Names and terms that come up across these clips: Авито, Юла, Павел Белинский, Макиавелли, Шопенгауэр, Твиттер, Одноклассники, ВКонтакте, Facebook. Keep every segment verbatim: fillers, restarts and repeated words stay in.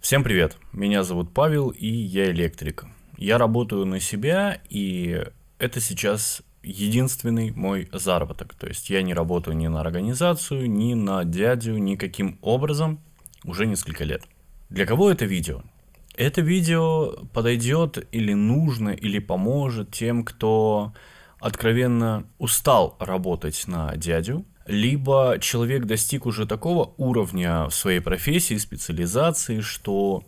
Всем привет, меня зовут Павел, и я электрик. Я работаю на себя, и это сейчас единственный мой заработок. То есть я не работаю ни на организацию, ни на дядю, никаким образом уже несколько лет. Для кого это видео? Это видео подойдет или нужно, или поможет тем, кто откровенно устал работать на дядю, либо человек достиг уже такого уровня в своей профессии, специализации, что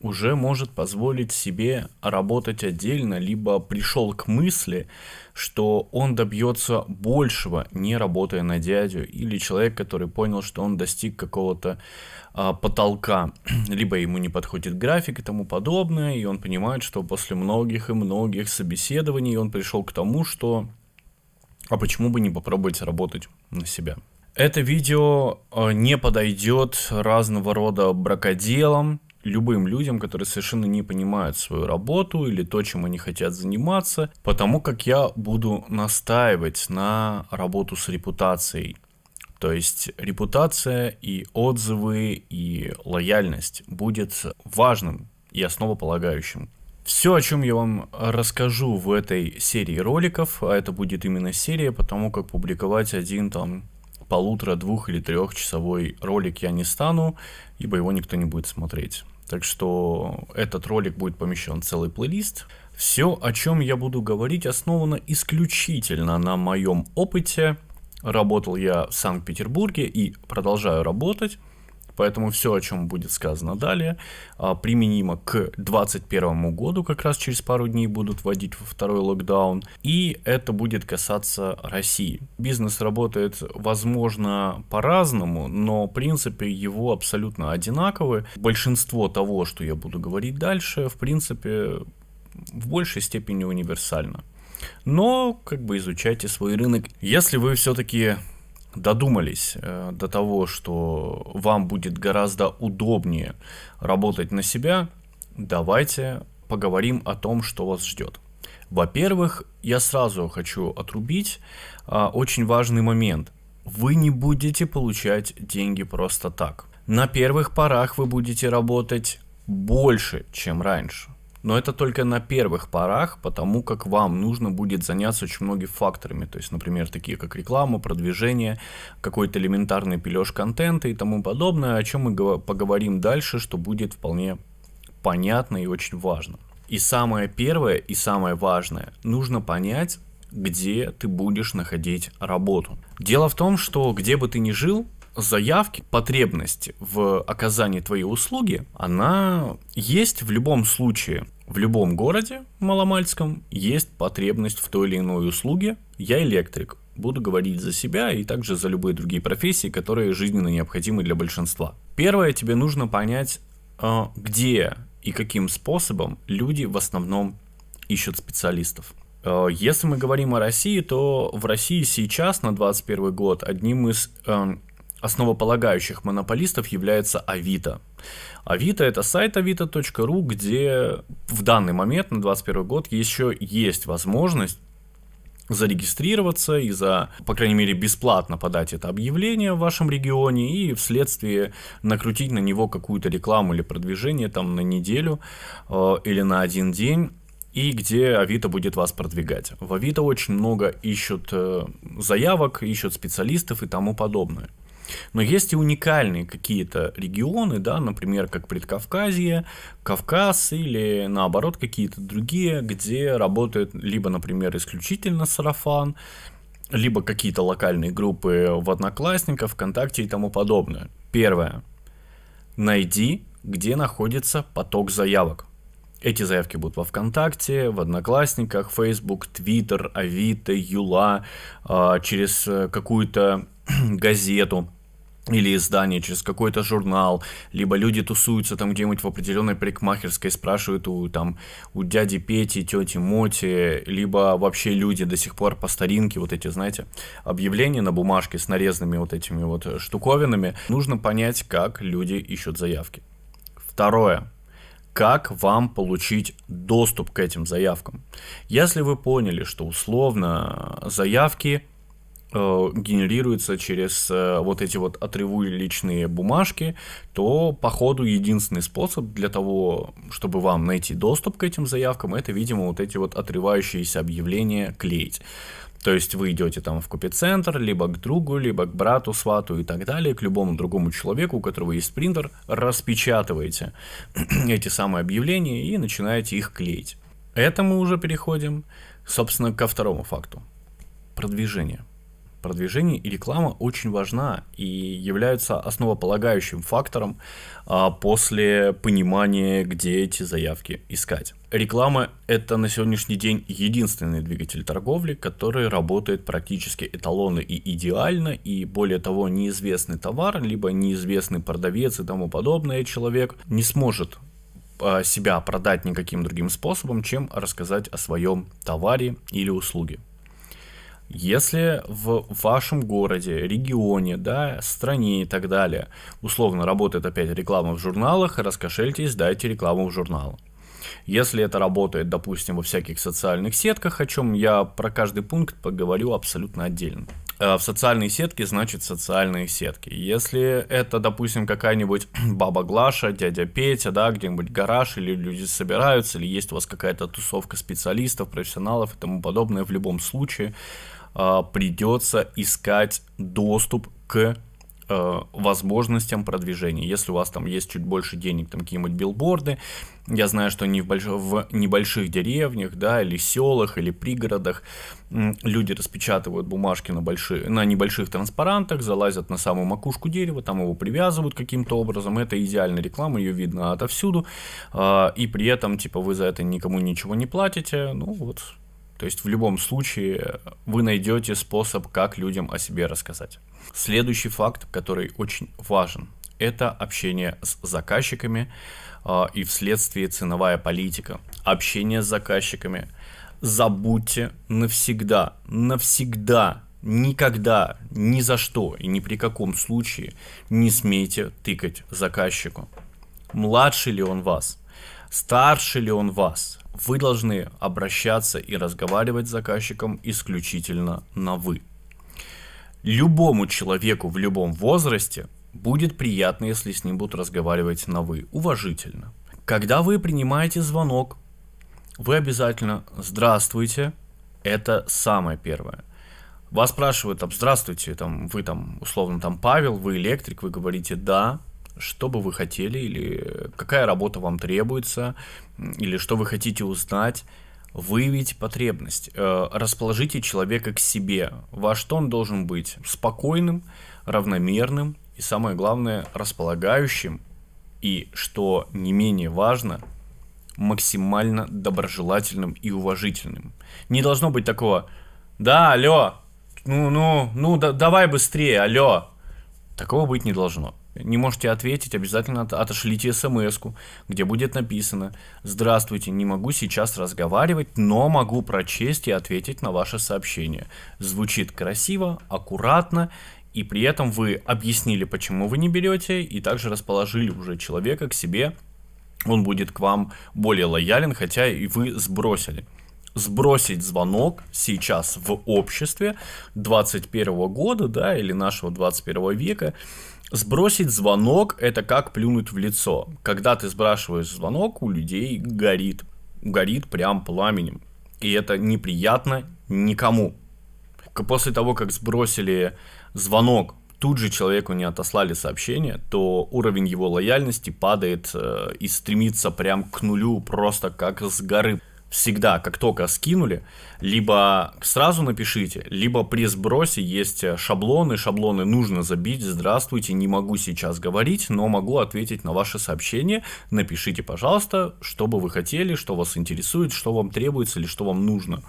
уже может позволить себе работать отдельно, либо пришел к мысли, что он добьется большего, не работая на дядю, или человек, который понял, что он достиг какого-то а, потолка, либо ему не подходит график и тому подобное, и он понимает, что после многих и многих собеседований он пришел к тому, что а почему бы не попробовать работать на себя. Это видео не подойдет разного рода бракоделам, любым людям, которые совершенно не понимают свою работу или то, чем они хотят заниматься, потому как я буду настаивать на работу с репутацией. То есть репутация и отзывы, и лояльность будет важным и основополагающим. Все, о чем я вам расскажу в этой серии роликов, а это будет именно серия, потому как публиковать один там полутора, двух или трехчасовой ролик я не стану, ибо его никто не будет смотреть. Так что этот ролик будет помещен в целый плейлист. Все, о чем я буду говорить, основано исключительно на моем опыте. Работал я в Санкт-Петербурге и продолжаю работать. Поэтому все, о чем будет сказано далее, применимо к двадцать первому году, как раз через пару дней будут вводить во второй локдаун, и это будет касаться России. Бизнес работает, возможно, по-разному, но принципы его абсолютно одинаковы. Большинство того, что я буду говорить дальше, в принципе, в большей степени универсально. Но, как бы, изучайте свой рынок. Если вы все-таки додумались э, до того, что вам будет гораздо удобнее работать на себя, давайте поговорим о том, что вас ждет. Во-первых, я сразу хочу отрубить э, очень важный момент. Вы не будете получать деньги просто так. На первых порах вы будете работать больше, чем раньше. Но это только на первых порах, потому как вам нужно будет заняться очень многими факторами. То есть, например, такие как реклама, продвижение, какой-то элементарный пилеж контента и тому подобное, о чем мы поговорим дальше, что будет вполне понятно и очень важно. И самое первое, и самое важное, нужно понять, где ты будешь находить работу. Дело в том, что где бы ты ни жил, заявки, потребность в оказании твоей услуги, она есть в любом случае. В любом городе маломальском есть потребность в той или иной услуге. Я электрик, буду говорить за себя и также за любые другие профессии, которые жизненно необходимы для большинства. Первое, тебе нужно понять, где и каким способом люди в основном ищут специалистов. Если мы говорим о России, то в России сейчас на двадцать первый год одним из основополагающих монополистов является Авито. Авито — это сайт авито точка ру, где в данный момент, на двадцать первый год, еще есть возможность зарегистрироваться и за, по крайней мере, бесплатно подать это объявление в вашем регионе и вследствие накрутить на него какую-то рекламу или продвижение там на неделю э, или на один день, и где Авито будет вас продвигать. В Авито очень много ищут э, заявок, ищут специалистов и тому подобное. Но есть и уникальные какие-то регионы, да, например, как Предкавказье, Кавказ или наоборот какие-то другие, где работает либо, например, исключительно сарафан, либо какие-то локальные группы в Одноклассниках, ВКонтакте и тому подобное. Первое. Найди, где находится поток заявок. Эти заявки будут во ВКонтакте, в Одноклассниках, Facebook, Твиттер, Авито, Юла, через какую-то газету или издание, через какой-то журнал, либо люди тусуются там где-нибудь в определенной парикмахерской, спрашивают у, там, у дяди Пети, тети Моти, либо вообще люди до сих пор по старинке, вот эти, знаете, объявления на бумажке с нарезанными вот этими вот штуковинами. Нужно понять, как люди ищут заявки. Второе. Как вам получить доступ к этим заявкам? Если вы поняли, что условно заявки генерируется через вот эти вот отрывуличные бумажки, то, по ходу, единственный способ для того, чтобы вам найти доступ к этим заявкам, это, видимо, вот эти вот отрывающиеся объявления клеить. То есть вы идете там в копицентр, либо к другу, либо к брату, свату и так далее, к любому другому человеку, у которого есть принтер, распечатываете эти самые объявления и начинаете их клеить. Это мы уже переходим, собственно, ко второму факту. Продвижение. Продвижение и реклама очень важна и являются основополагающим фактором а, после понимания, где эти заявки искать. Реклама – это на сегодняшний день единственный двигатель торговли, который работает практически эталонно и идеально, и более того, неизвестный товар, либо неизвестный продавец и тому подобное человек не сможет а, себя продать никаким другим способом, чем рассказать о своем товаре или услуге. Если в вашем городе, регионе, да, стране и так далее, условно работает опять реклама в журналах, раскошельтесь, дайте рекламу в журнал. Если это работает, допустим, во всяких социальных сетках, о чем я про каждый пункт поговорю абсолютно отдельно. В социальные сетки значит социальные сетки. Если это, допустим, какая-нибудь баба Глаша, дядя Петя, да, где-нибудь гараж, или люди собираются, или есть у вас какая-то тусовка специалистов, профессионалов и тому подобное, в любом случае придется искать доступ к возможностям продвижения. Если у вас там есть чуть больше денег, там какие-нибудь билборды, я знаю, что они в, больш... в небольших деревнях, да, или селах, или пригородах люди распечатывают бумажки на, большие... на небольших транспарантах, залазят на самую макушку дерева, там его привязывают каким-то образом, это идеальная реклама, ее видно отовсюду, и при этом, типа, вы за это никому ничего не платите, ну вот, то есть в любом случае вы найдете способ, как людям о себе рассказать. Следующий факт, который очень важен, это общение с заказчиками э, и вследствие ценовая политика. Общение с заказчиками. Забудьте навсегда, навсегда, никогда, ни за что и ни при каком случае не смейте тыкать заказчику. Младше ли он вас, старше ли он вас, вы должны обращаться и разговаривать с заказчиком исключительно на «вы». Любому человеку в любом возрасте будет приятно, если с ним будут разговаривать на «вы», уважительно. Когда вы принимаете звонок, вы обязательно «здравствуйте», это самое первое. Вас спрашивают, там, «здравствуйте», там, вы там, условно, там, Павел, вы электрик, вы говорите «да», что бы вы хотели, или какая работа вам требуется, или что вы хотите узнать. Выявить потребность, расположите человека к себе, во что он должен быть спокойным, равномерным и, самое главное, располагающим и, что не менее важно, максимально доброжелательным и уважительным. Не должно быть такого «да, алло, ну, ну, ну да, давай быстрее, алло». Такого быть не должно. Не можете ответить, обязательно отошлите смс-ку, где будет написано «Здравствуйте, не могу сейчас разговаривать, но могу прочесть и ответить на ваше сообщение». Звучит красиво, аккуратно, и при этом вы объяснили, почему вы не берете, и также расположили уже человека к себе, он будет к вам более лоялен, хотя и вы сбросили. Сбросить звонок сейчас в обществе двадцать первого года, да, или нашего двадцать первого века. Сбросить звонок – это как плюнуть в лицо. Когда ты сбрасываешь звонок, у людей горит, горит прям пламенем. И это неприятно никому. После того, как сбросили звонок, тут же человеку не отослали сообщение, то уровень его лояльности падает и стремится прям к нулю, просто как с горы. Всегда, как только скинули, либо сразу напишите, либо при сбросе есть шаблоны, шаблоны нужно забить, здравствуйте, не могу сейчас говорить, но могу ответить на ваше сообщение, напишите, пожалуйста, что бы вы хотели, что вас интересует, что вам требуется или что вам нужно.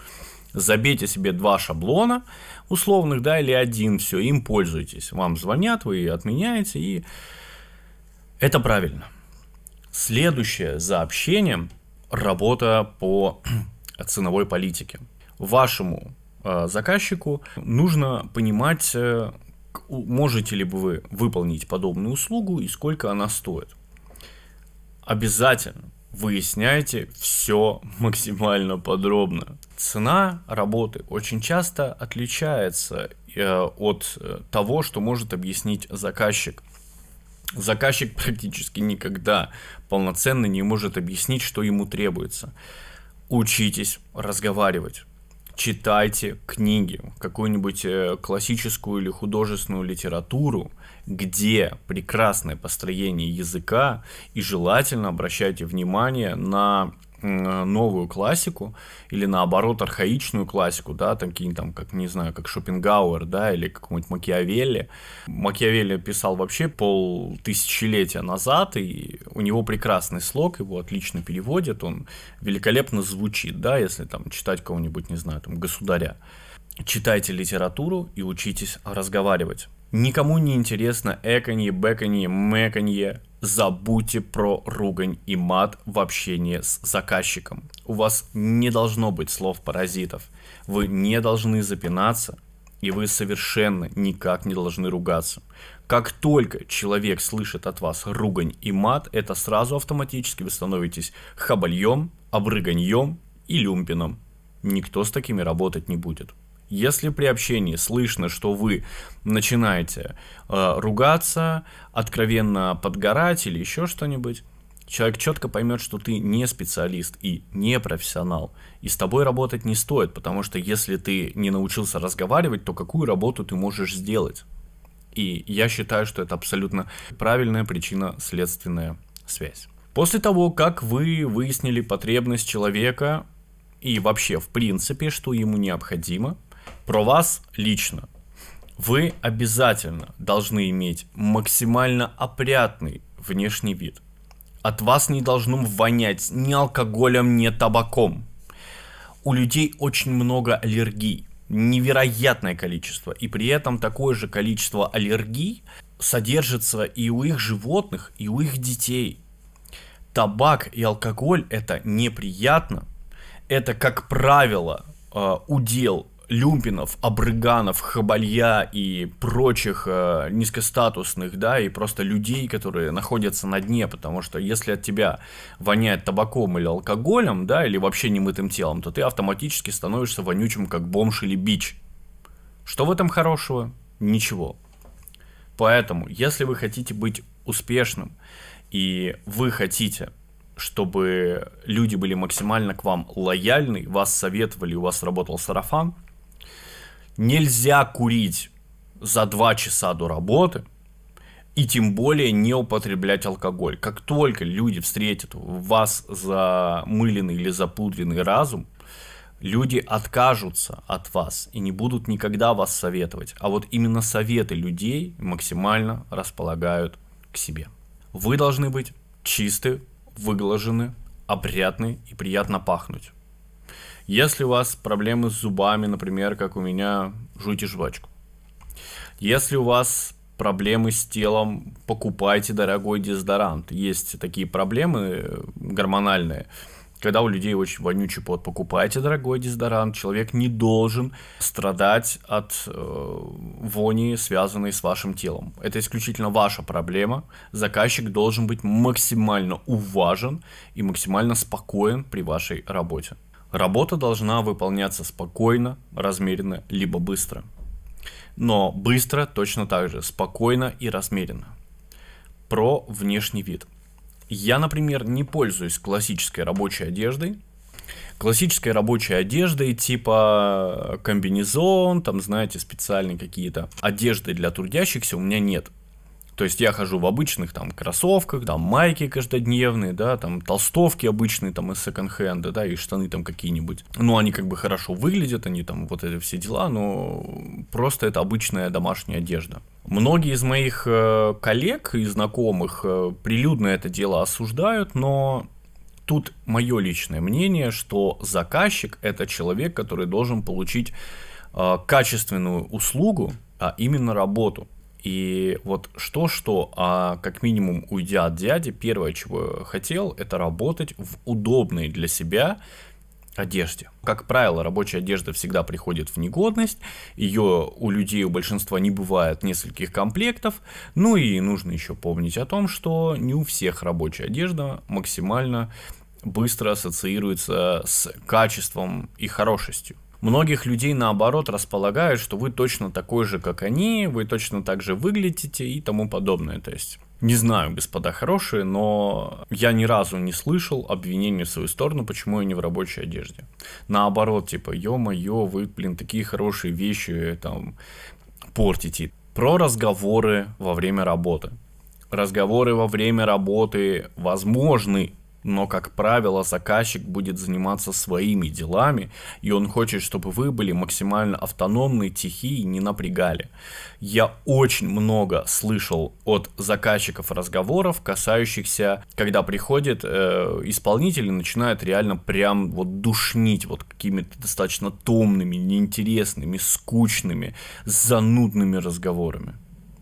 Забейте себе два шаблона условных, да, или один, все, им пользуйтесь, вам звонят, вы отменяете, и это правильно. Следующее за общением. Работа по ценовой политике. Вашему э, заказчику нужно понимать, э, можете ли вы выполнить подобную услугу и сколько она стоит. Обязательно выясняйте все максимально подробно. Цена работы очень часто отличается от того, что может объяснить заказчик. Заказчик практически никогда полноценно не может объяснить, что ему требуется. Учитесь разговаривать. Читайте книги, какую-нибудь классическую или художественную литературу, где прекрасное построение языка, и желательно обращайте внимание на новую классику или наоборот архаичную классику, да, такие там, как, не знаю, как Шопенгауэр, да, или какой-нибудь Макиавелли. Макиавелли писал вообще полтысячелетия назад, и у него прекрасный слог, его отлично переводят, он великолепно звучит, да, если там читать кого-нибудь, не знаю, там, Государя. Читайте литературу и учитесь разговаривать. Никому не интересно эканье, бэканье, мэканье. Забудьте про ругань и мат в общении с заказчиком. У вас не должно быть слов-паразитов. Вы не должны запинаться, и вы совершенно никак не должны ругаться. Как только человек слышит от вас ругань и мат, это сразу автоматически вы становитесь хабальем, обрыганьем и люмпином. Никто с такими работать не будет. Если при общении слышно, что вы начинаете э, ругаться, откровенно подгорать или еще что-нибудь, человек четко поймет, что ты не специалист и не профессионал. И с тобой работать не стоит, потому что если ты не научился разговаривать, то какую работу ты можешь сделать? И я считаю, что это абсолютно правильная причинно-следственная связь. После того, как вы выяснили потребность человека и вообще в принципе, что ему необходимо, про вас лично. Вы обязательно должны иметь максимально опрятный внешний вид. От вас не должно вонять ни алкоголем, ни табаком. У людей очень много аллергий. Невероятное количество. И при этом такое же количество аллергий содержится и у их животных, и у их детей. Табак и алкоголь — это неприятно. Это, как правило, удел люмпинов, обрыганов, хабалья и прочих э, низкостатусных, да, и просто людей, которые находятся на дне, потому что если от тебя воняет табаком или алкоголем, да, или вообще немытым телом, то ты автоматически становишься вонючим, как бомж или бич. Что в этом хорошего? Ничего. Поэтому, если вы хотите быть успешным, и вы хотите, чтобы люди были максимально к вам лояльны, вас советовали, у вас работал сарафан, нельзя курить за два часа до работы и тем более не употреблять алкоголь. Как только люди встретят в вас замыленный или запудренный разум, люди откажутся от вас и не будут никогда вас советовать. А вот именно советы людей максимально располагают к себе. Вы должны быть чисты, выглажены, опрятны и приятно пахнуть. Если у вас проблемы с зубами, например, как у меня, жуйте жвачку. Если у вас проблемы с телом, покупайте дорогой дезодорант. Есть такие проблемы гормональные, когда у людей очень вонючий пот. Покупайте дорогой дезодорант. Человек не должен страдать от э, вони, связанной с вашим телом. Это исключительно ваша проблема. Заказчик должен быть максимально уважен и максимально спокоен при вашей работе. Работа должна выполняться спокойно, размеренно, либо быстро. Но быстро точно так же, спокойно и размеренно. Про внешний вид. Я, например, не пользуюсь классической рабочей одеждой. Классической рабочей одеждой типа комбинезон, там, знаете, специальные какие-то одежды для трудящихся у меня нет. То есть я хожу в обычных там кроссовках, там майки каждодневные, да, там толстовки обычные там из секонд-хенда, да, и штаны там какие-нибудь. Ну, они как бы хорошо выглядят, они там вот эти все дела, но просто это обычная домашняя одежда. Многие из моих коллег и знакомых прилюдно это дело осуждают, но тут мое личное мнение, что заказчик – это человек, который должен получить качественную услугу, а именно работу. И вот что-что, а как минимум уйдя от дяди, первое, чего я хотел, это работать в удобной для себя одежде. Как правило, рабочая одежда всегда приходит в негодность, ее у людей, у большинства не бывает нескольких комплектов, ну и нужно еще помнить о том, что не у всех рабочая одежда максимально быстро ассоциируется с качеством и хорошестью. многих людей наоборот располагают, что вы точно такой же, как они, вы точно так же выглядите и тому подобное. То есть, не знаю, господа хорошие, но я ни разу не слышал обвинений в свою сторону, почему я не в рабочей одежде. Наоборот, типа, ё-моё, вы, блин, такие хорошие вещи там портите. Про разговоры во время работы. Разговоры во время работы возможны, но, как правило, заказчик будет заниматься своими делами, и он хочет, чтобы вы были максимально автономны, тихи и не напрягали. Я очень много слышал от заказчиков разговоров, касающихся, когда приходит э, исполнитель и начинает реально прям вот душнить вот какими-то достаточно томными, неинтересными, скучными, занудными разговорами.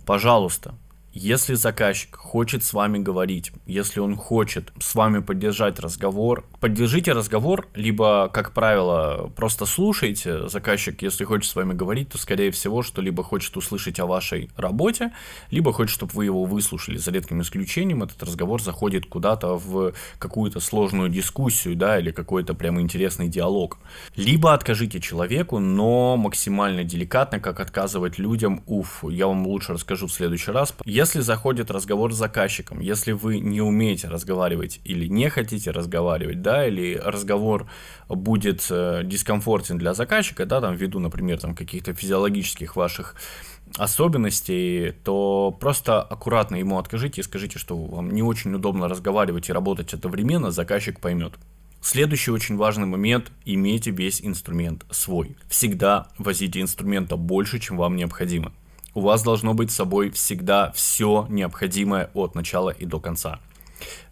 Пожалуйста. Если заказчик хочет с вами говорить, если он хочет с вами поддержать разговор, поддержите разговор, либо, как правило, просто слушайте. Заказчик, если хочет с вами говорить, то, скорее всего, что либо хочет услышать о вашей работе, либо хочет, чтобы вы его выслушали. За редким исключением этот разговор заходит куда-то в какую-то сложную дискуссию, да, или какой-то прям интересный диалог. Либо откажите человеку, но максимально деликатно, как отказывать людям. Уф, я вам лучше расскажу в следующий раз. Если заходит разговор с заказчиком, если вы не умеете разговаривать или не хотите разговаривать, да, или разговор будет дискомфортен для заказчика, да, там, ввиду, например, там, каких-то физиологических ваших особенностей, то просто аккуратно ему откажите и скажите, что вам не очень удобно разговаривать и работать одновременно, заказчик поймет. Следующий очень важный момент – имейте весь инструмент свой. Всегда возите инструмента больше, чем вам необходимо. У вас должно быть с собой всегда все необходимое от начала и до конца.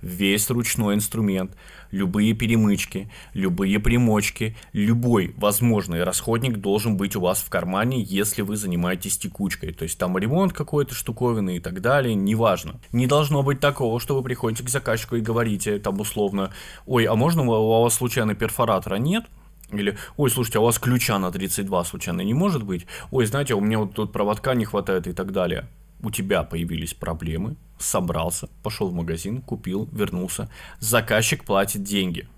Весь ручной инструмент, любые перемычки, любые примочки, любой возможный расходник должен быть у вас в кармане, если вы занимаетесь текучкой. То есть там ремонт какой-то штуковины и так далее, неважно. Не должно быть такого, что вы приходите к заказчику и говорите там условно: «Ой, а можно у вас случайно перфоратора нет?» Или: «Ой, слушайте, а у вас ключа на тридцать два случайно не может быть? Ой, знаете, у меня вот тут проводка не хватает» и так далее. У тебя появились проблемы, собрался, пошел в магазин, купил, вернулся. Заказчик платит деньги.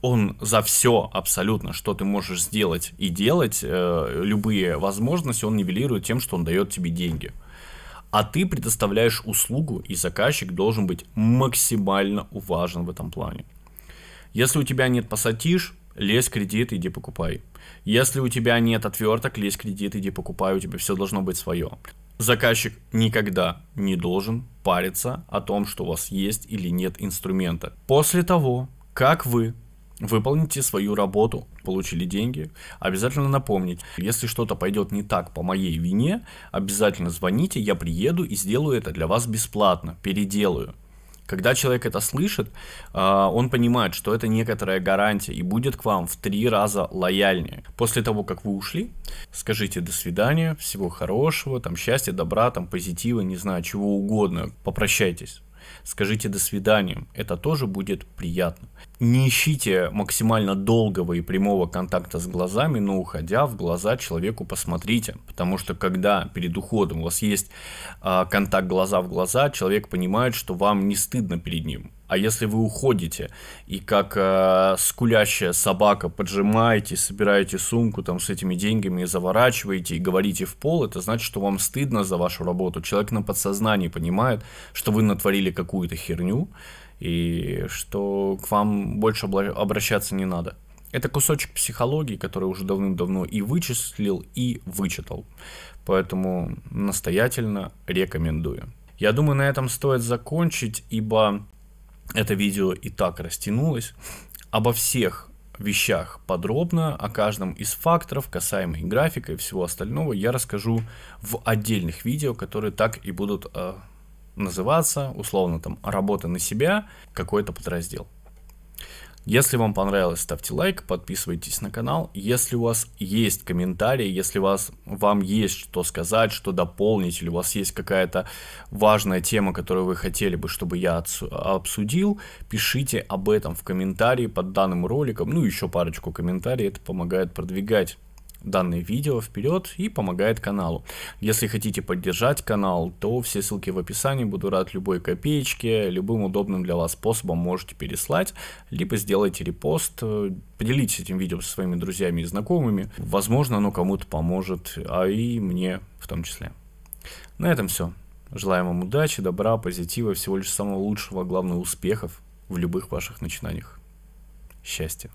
Он за все абсолютно, что ты можешь сделать и делать, э, любые возможности он нивелирует тем, что он дает тебе деньги. А ты предоставляешь услугу, и заказчик должен быть максимально уважен в этом плане. Если у тебя нет пассатиж, лезь кредит, иди покупай. Если у тебя нет отверток, лезь кредит, иди покупай, у тебя все должно быть свое. Заказчик никогда не должен париться о том, что у вас есть или нет инструмента. После того, как вы выполните свою работу, получили деньги, обязательно напомните: если что-то пойдет не так по моей вине, обязательно звоните, я приеду и сделаю это для вас бесплатно, переделаю. Когда человек это слышит, он понимает, что это некоторая гарантия и будет к вам в три раза лояльнее. После того, как вы ушли, скажите: до свидания, всего хорошего, там счастья, добра, там позитива, не знаю, чего угодно, попрощайтесь. Скажите: до свидания, это тоже будет приятно. Не ищите максимально долгого и прямого контакта с глазами, но, уходя, в глаза человеку посмотрите, потому что когда перед уходом у вас есть э, контакт глаза в глаза, человек понимает, что вам не стыдно перед ним. А если вы уходите и как э, скулящая собака поджимаете, собираете сумку там с этими деньгами, заворачиваете и говорите в пол, это значит, что вам стыдно за вашу работу. Человек на подсознании понимает, что вы натворили какую-то херню и что к вам больше обращаться не надо. Это кусочек психологии, который уже давным-давно и вычислил, и вычитал. Поэтому настоятельно рекомендую. Я думаю, на этом стоит закончить, ибо это видео и так растянулось. Обо всех вещах подробно, о каждом из факторов, касаемых графика и всего остального, я расскажу в отдельных видео, которые так и будут э, называться, условно, там, «Работа на себя», какой-то подраздел. Если вам понравилось, ставьте лайк, подписывайтесь на канал. Если у вас есть комментарии, если у вас, вам есть что сказать, что дополнить, или у вас есть какая-то важная тема, которую вы хотели бы, чтобы я обсудил, пишите об этом в комментарии под данным роликом. Ну, еще парочку комментариев, это помогает продвигать данное видео вперед и помогает каналу. Если хотите поддержать канал, то все ссылки в описании, буду рад любой копеечке, любым удобным для вас способом можете переслать, либо сделайте репост, поделитесь этим видео со своими друзьями и знакомыми, возможно, оно кому-то поможет, а и мне в том числе. На этом все. Желаю вам удачи, добра, позитива, всего лишь самого лучшего, главное, успехов в любых ваших начинаниях. Счастья!